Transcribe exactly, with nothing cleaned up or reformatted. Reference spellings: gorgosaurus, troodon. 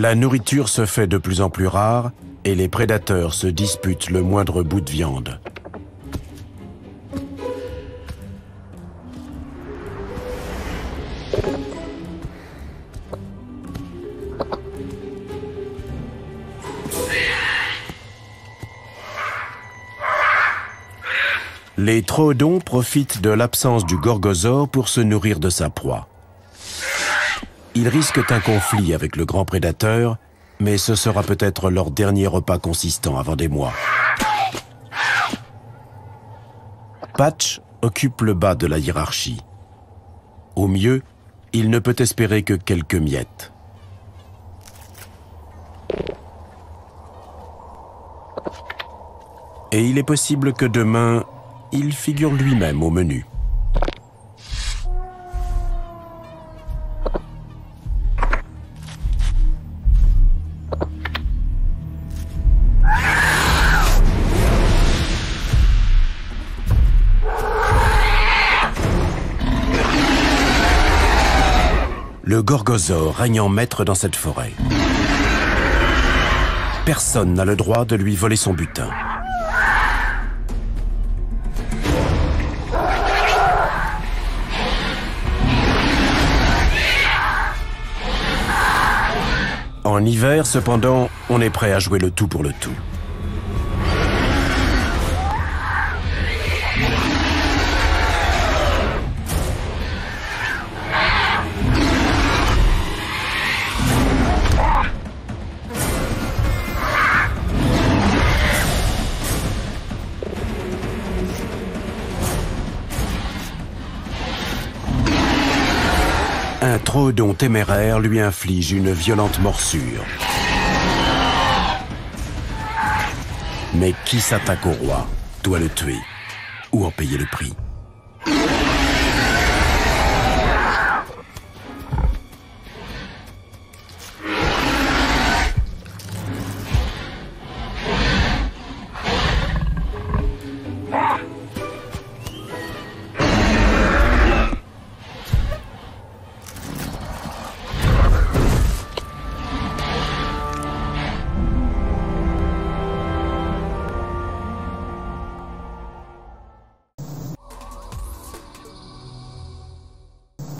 La nourriture se fait de plus en plus rare et les prédateurs se disputent le moindre bout de viande. Les troodons profitent de l'absence du gorgosaure pour se nourrir de sa proie. Ils risquent un conflit avec le grand prédateur, mais ce sera peut-être leur dernier repas consistant avant des mois. Patch occupe le bas de la hiérarchie. Au mieux, il ne peut espérer que quelques miettes. Et il est possible que demain, il figure lui-même au menu. Le gorgosaure règne en maître dans cette forêt. Personne n'a le droit de lui voler son butin. En hiver, cependant, on est prêt à jouer le tout pour le tout. Un troodon téméraire lui inflige une violente morsure. Mais qui s'attaque au roi doit le tuer ou en payer le prix.